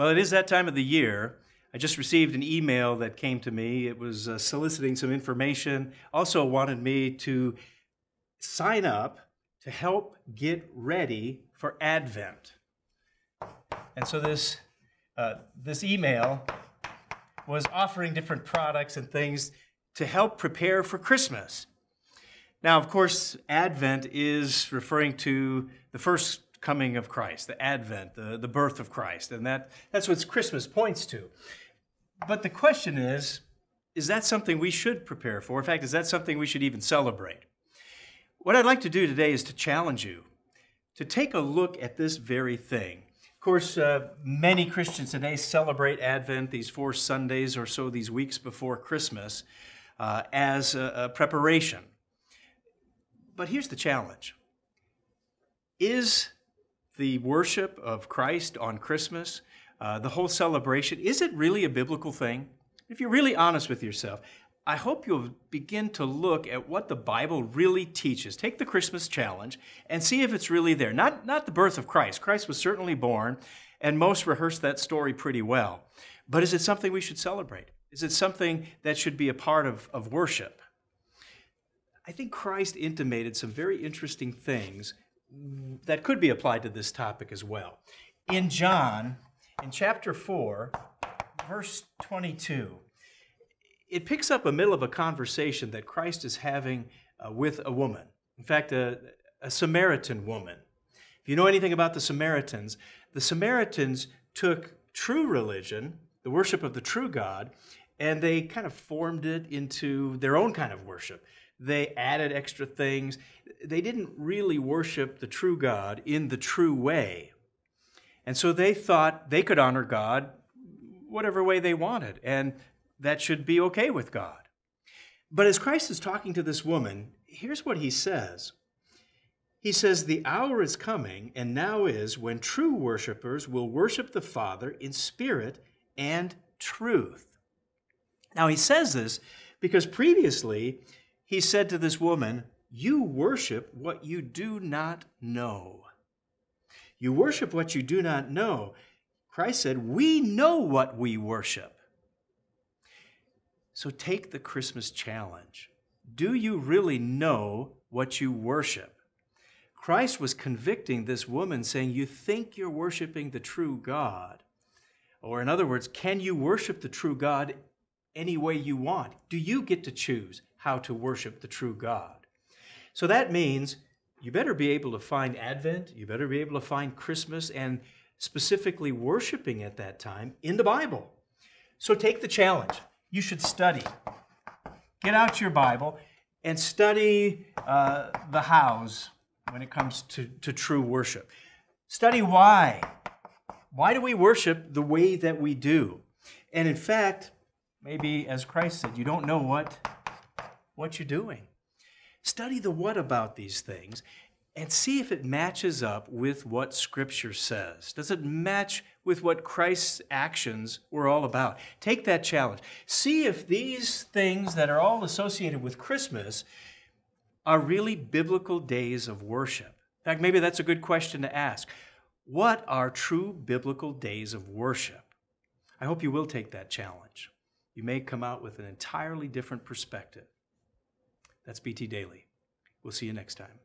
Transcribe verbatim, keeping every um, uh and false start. Well, it is that time of the year. I just received an email that came to me. It was uh, soliciting some information. Also wanted me to sign up to help get ready for Advent. And so this, uh, this email was offering different products and things to help prepare for Christmas. Now, of course, Advent is referring to the first coming of Christ, the Advent, the, the birth of Christ, and that, that's what Christmas points to. But the question is, is that something we should prepare for? In fact, is that something we should even celebrate? What I'd like to do today is to challenge you to take a look at this very thing. Of course, uh, many Christians today celebrate Advent, these four Sundays or so, these weeks before Christmas, uh, as a, a preparation. But here's the challenge. Is the worship of Christ on Christmas, uh, the whole celebration, is it really a biblical thing? If you're really honest with yourself, I hope you'll begin to look at what the Bible really teaches. Take the Christmas challenge and see if it's really there. Not, not the birth of Christ. Christ was certainly born, and most rehearse that story pretty well. But is it something we should celebrate? Is it something that should be a part of, of worship? I think Christ intimated some very interesting things that could be applied to this topic as well. In John, in chapter four, verse twenty-two, it picks up in the middle of a conversation that Christ is having uh, with a woman. In fact, a, a Samaritan woman. If you know anything about the Samaritans, the Samaritans took true religion, the worship of the true God, and they kind of formed it into their own kind of worship. They added extra things. They didn't really worship the true God in the true way. And so they thought they could honor God whatever way they wanted, and that should be okay with God. But as Christ is talking to this woman, here's what he says. He says, "The hour is coming, and now is, when true worshipers will worship the Father in spirit and truth." Now, he says this because previously, he said to this woman, "You worship what you do not know. You worship what you do not know." Christ said, "We know what we worship." So take the Christmas challenge. Do you really know what you worship? Christ was convicting this woman, saying, you think you're worshiping the true God. Or in other words, can you worship the true God any way you want? Do you get to choose how to worship the true God? So that means you better be able to find Advent, you better be able to find Christmas, and specifically worshiping at that time in the Bible. So take the challenge. You should study. Get out your Bible and study uh, the hows when it comes to, to true worship. Study why. Why do we worship the way that we do? And in fact, maybe as Christ said, you don't know what what you're doing. Study the what about these things and see if it matches up with what Scripture says. Does it match with what Christ's actions were all about? Take that challenge. See if these things that are all associated with Christmas are really biblical days of worship. In fact, maybe that's a good question to ask. What are true biblical days of worship? I hope you will take that challenge. You may come out with an entirely different perspective. That's B T Daily. We'll see you next time.